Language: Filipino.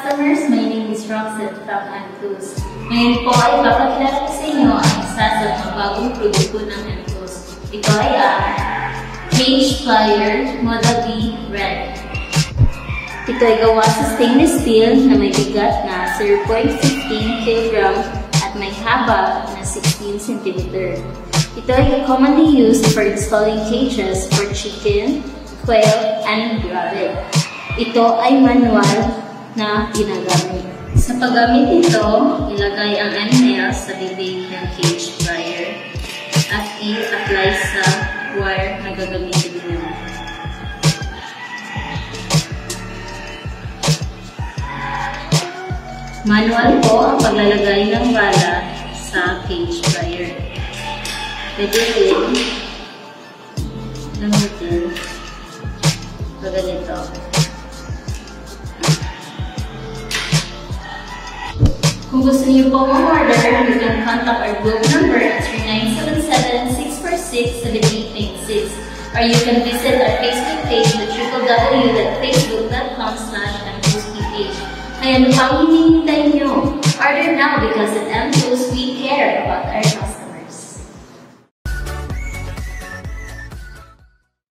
customers, my name is Roxette from Encos. Ngayon po ay papakilala ko sa inyo ang isa sa mga bagong produkto ng Encos. Ito ay ang Cage Flyer Model B Red. Ito ay gawa sa stainless steel na may bigat na 0.16 kg at may haba na 16 cm. Ito ay commonly used for installing cages for chicken, quail, and grabe. Ito ay manual na ginagamit. Sa paggamit nito, ilagay ang animal sa bibig ng cage flyer at i-apply sa wire na gagamitin mo. Manual po ang paglalagay ng bala sa cage flyer. Pwede rin gamitin na ganito. Kung gusto niyo po mag-order, you can contact our group number at 3977-646-7886, or you can visit our Facebook page at www.facebook.com/encos.ph. Kaya ano pang hinihintay niyo?